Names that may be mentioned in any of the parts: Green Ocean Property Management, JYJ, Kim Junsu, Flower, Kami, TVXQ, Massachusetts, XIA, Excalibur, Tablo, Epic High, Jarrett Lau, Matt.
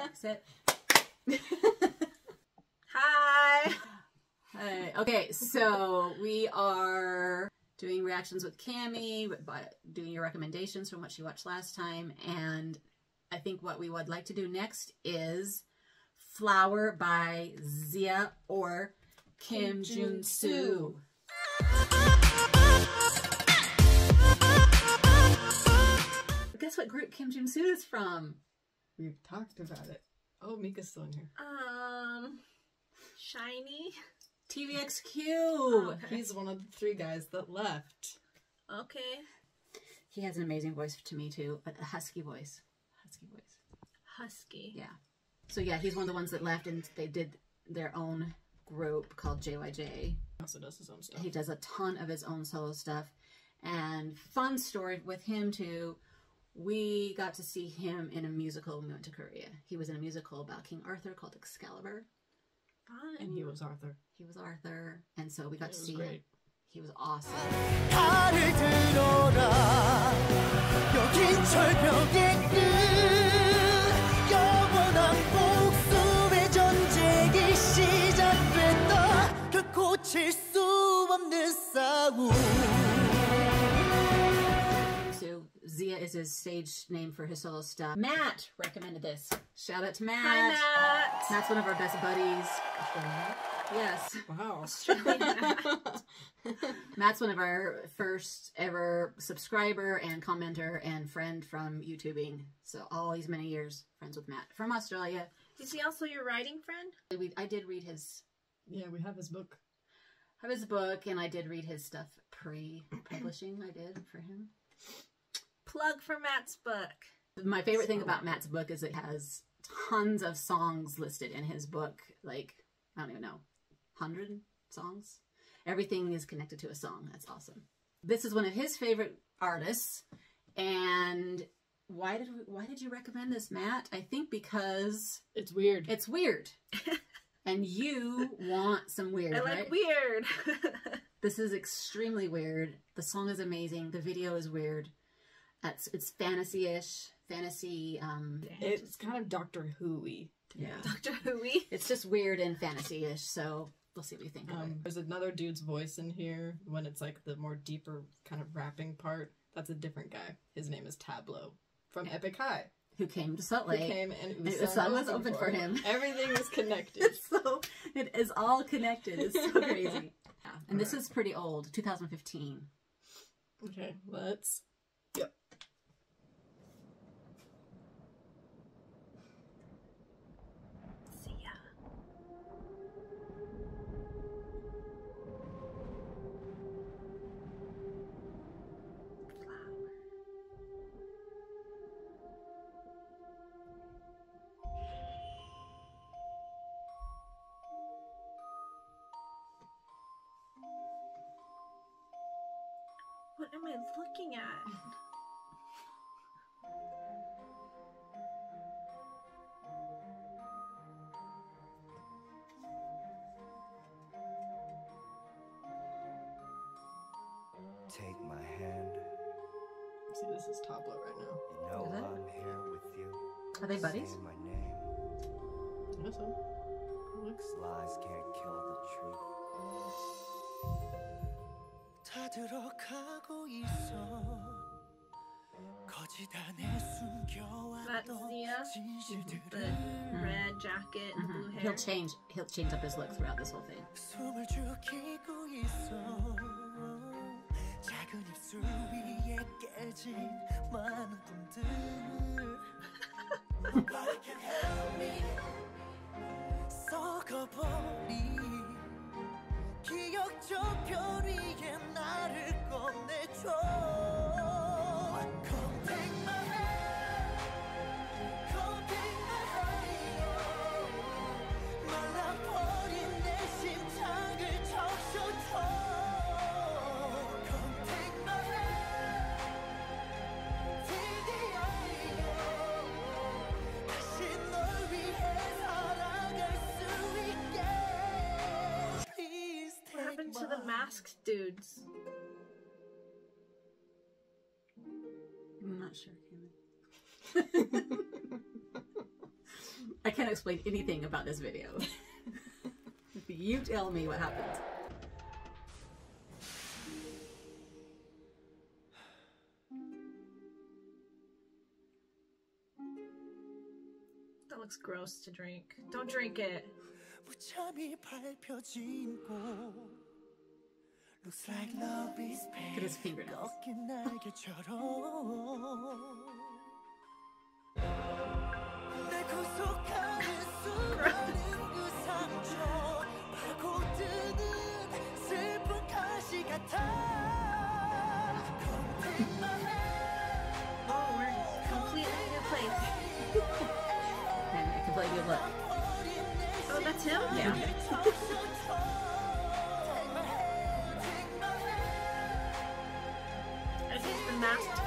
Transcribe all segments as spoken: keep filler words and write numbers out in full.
Exit. Hi! Hi. Okay, so we are doing reactions with Kami, but doing your recommendations from what she watched last time. And I think what we would like to do next is Flower by X I A or Kim, Kim Junsu. Guess what group Kim Junsu is from? We've talked about it. Oh, Mika's still in here. Um, Shiny. T V X Q. Oh, okay. He's one of the three guys that left. Okay. He has an amazing voice to me too, but a husky voice. Husky voice. Husky. Yeah. So yeah, he's one of the ones that left, and they did their own group called J Y J. He also does his own stuff. He does a ton of his own solo stuff, and fun story with him too. We got to see him in a musical when we went to Korea. He was in a musical about King Arthur called Excalibur. Fun. And he was Arthur. He was Arthur. And so we got it to see great. him. He was awesome. X I A is his stage name for his solo stuff. Matt recommended this. Shout out to Matt. Hi, Matt. Matt's one of our best buddies. Yes. Wow. Matt. Matt's one of our first ever subscriber and commenter and friend from YouTubing. So all these many years, friends with Matt from Australia. Is he also your writing friend? We, I did read his. Yeah, we have his book. I have his book, and I did read his stuff pre-publishing. I did for him. Plug for Matt's book. My favorite thing about Matt's book is it has tons of songs listed in his book. Like, I don't even know, one hundred songs? Everything is connected to a song. That's awesome. This is one of his favorite artists. And why did we, why did you recommend this, Matt? I think because... It's weird. It's weird. And you want some weird, I like right? weird. This is extremely weird. The song is amazing. The video is weird. It's, it's fantasy-ish, fantasy. Um, it's kind of Doctor Who-y. Yeah, Doctor Who-y. It's just weird and fantasy-ish. So we'll see what you think. Um, of it. There's another dude's voice in here when it's like the more deeper kind of rapping part. That's a different guy. His name is Tablo from yeah. Epic High, who came to Salt Lake. Who came and the sun, sun was open for him. Everything is connected. So it is all connected. It's so crazy. Yeah. And all this right. is pretty old, two thousand fifteen. Okay, let's. Yep. What am I looking at? Take my hand. See, this is Tablo right now. You know is I'm it? Here with you. Are they buddies? Say my name. I guess so. Looks lies can't kill the truth. That's Zia, the red jacket and blue hair. He'll change, he'll change up his look throughout this whole thing. To the masked dudes. I'm not sure, Kami. I can't explain anything about this video. You tell me what happened. That looks gross to drink. Don't drink it. Looks like love is pain. Look at his fingernails. Oh, we're completely in a place. And I can play good luck. Oh, that's him? Yeah. Masked people.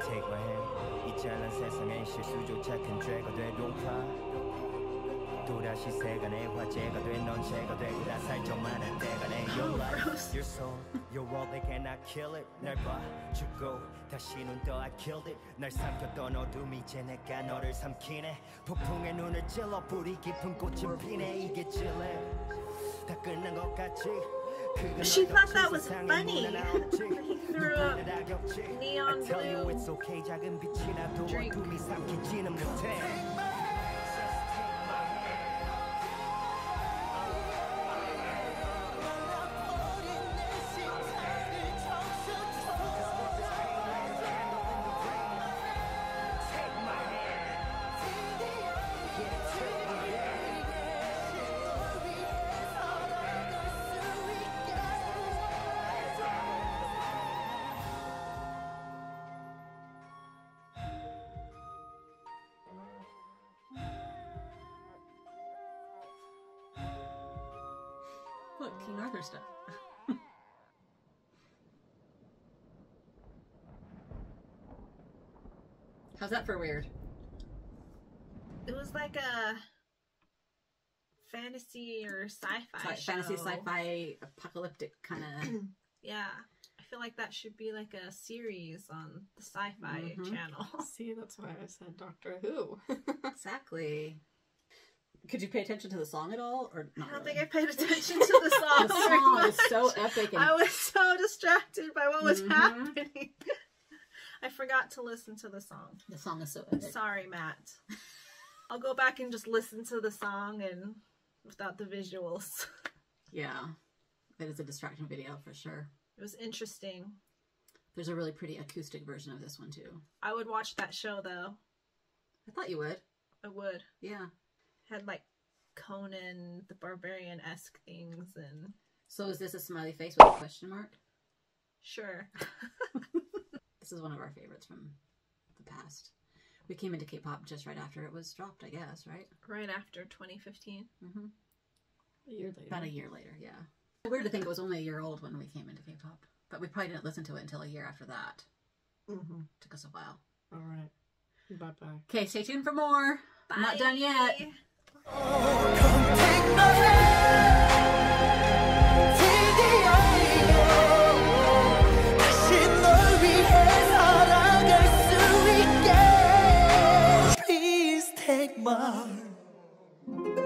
Take my hand. Each other says an anxious usual check and drag a dead old car. Oh, gross. Your soul, your world, they cannot kill it. 날 봐주고 다시는 더 I killed it. 날 삼켰던 어둠이 이제 내가 너를 삼키네. 폭풍의 눈을 찔러 뿌리 깊은 꽃은 피네. 이게 질레 다 끝난 것 같지. She thought that was funny. He threw up neon blue drink. Look, King Arthur stuff. How's that for weird? It was like a fantasy or sci-fi like fantasy, sci-fi, apocalyptic kind of. Yeah. I feel like that should be like a series on the sci-fi mm-hmm. channel. See, that's why I said Doctor Who. Exactly. Could you pay attention to the song at all? Or not I don't really? think I paid attention to the song. The song was so epic. And... I was so distracted by what was mm-hmm. happening. I forgot to listen to the song. The song is so epic. Sorry, Matt. I'll go back and just listen to the song and without the visuals. Yeah. That is a distraction video for sure. It was interesting. There's a really pretty acoustic version of this one too. I would watch that show though. I thought you would. I would. Yeah. Had like Conan the Barbarian-esque things. And so is this a smiley face with a question mark? Sure. This is one of our favorites from the past. We came into K-pop just right after it was dropped, I guess, right? Right after twenty fifteen. Mm-hmm. A year later. About a year later, yeah. Weird to think it was only a year old when we came into K-pop, but we probably didn't listen to it until a year after that. Mm-hmm. Took us a while. All right. Bye-bye. Okay, stay tuned for more. Bye. I'm not done yet. Oh, come take my hand. T V X Q. 다시 널 위해 살아갈 수 있게. Please take my hand.